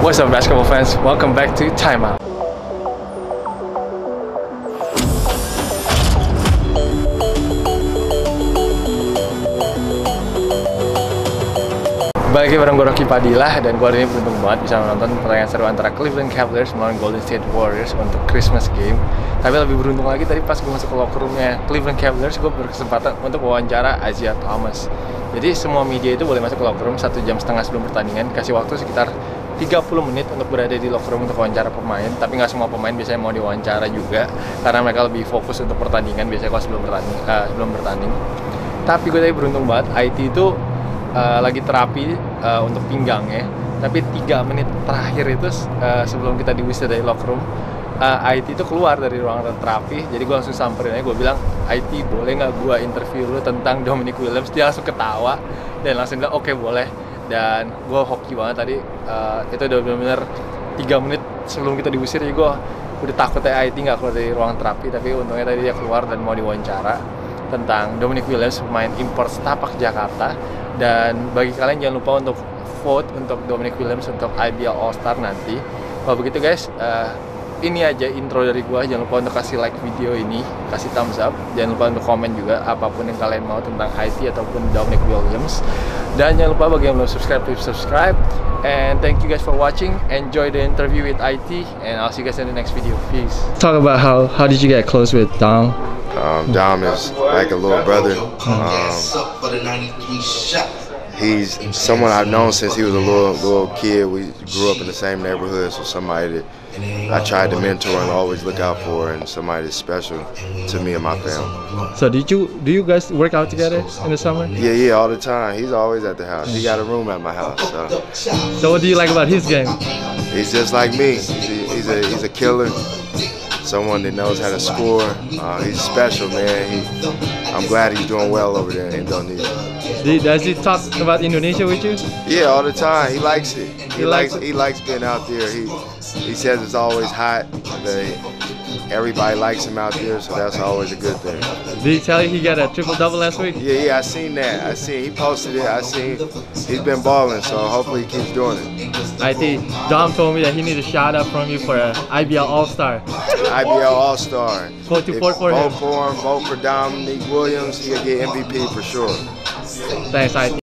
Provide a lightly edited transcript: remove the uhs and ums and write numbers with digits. What's up, basketball fans? Welcome back to Timeout. Balik lagi bareng gue Rocky Padilla, dan gue hari ini beruntung banget bisa menonton pertandingan seru antara Cleveland Cavaliers melawan Golden State Warriors untuk Christmas game. Tapi lebih beruntung lagi, tadi pas gue masuk ke locker roomnya Cleveland Cavaliers, gue berkesempatan untuk wawancara Isaiah Thomas. Jadi semua media itu boleh masuk ke locker room 1,5 jam sebelum pertandingan, kasih waktu sekitar 30 menit untuk berada di locker room untuk wawancara pemain. Tapi nggak semua pemain biasanya mau diwawancara juga, karena mereka lebih fokus untuk pertandingan biasanya kalau sebelum bertanding. Tapi gue tadi beruntung banget, IT itu lagi terapi untuk pinggangnya, tapi 3 menit terakhir itu sebelum kita diusir dari locker room, IT itu keluar dari ruangan terapi. Jadi gue langsung samperin aja, gue bilang, IT boleh nggak gue interview lu tentang Dominique Williams? Dia langsung ketawa dan langsung bilang oke, boleh. Dan gue hoki banget tadi, itu udah bener-bener 3 menit sebelum kita diusir, jadi gue udah takutnya IT nggak keluar dari ruangan terapi, tapi untungnya tadi dia keluar dan mau diwawancara tentang Dominique Williams, pemain impor Stapac Jakarta. Dan bagi kalian jangan lupa untuk vote untuk Dominique Williams untuk IBL All-Star nanti. Kalau begitu guys, ini aja intro dari gua. Jangan lupa untuk kasih like video ini, kasih thumbs up. Jangan lupa untuk komen juga apapun yang kalian mau tentang IT ataupun Dominique Williams. Dan jangan lupa bagi yang belum subscribe, please subscribe. And thank you guys for watching. Enjoy the interview with IT, and I'll see you guys in the next video. Peace. Talk about how did you get close with Dom? Dom is like a little brother. He's someone I've known since he was a little kid. We grew up in the same neighborhood, so somebody that I tried to mentor and always look out for, and somebody that's special to me and my family. So do you guys work out together in the summer? Yeah, all the time. He's always at the house. He got a room at my house. So what do you like about his game? He's just like me. He's a killer. Someone that knows how to score. He's special, man. I'm glad he's doing well over there in Indonesia. Does he talk about Indonesia with you? Yeah, all the time. He likes it. He likes being out there. He says it's always hot. Everybody likes him out there, so that's always a good thing. Did he tell you he got a triple-double last week? Yeah, I seen that. He posted it. I seen he's been balling, so hopefully he keeps doing it. I think Dom told me that he needs a shout-out from you for an IBL All-Star. IBL All-Star. Vote for him. Vote for Dominique Williams. He'll get MVP for sure. Thanks, I think.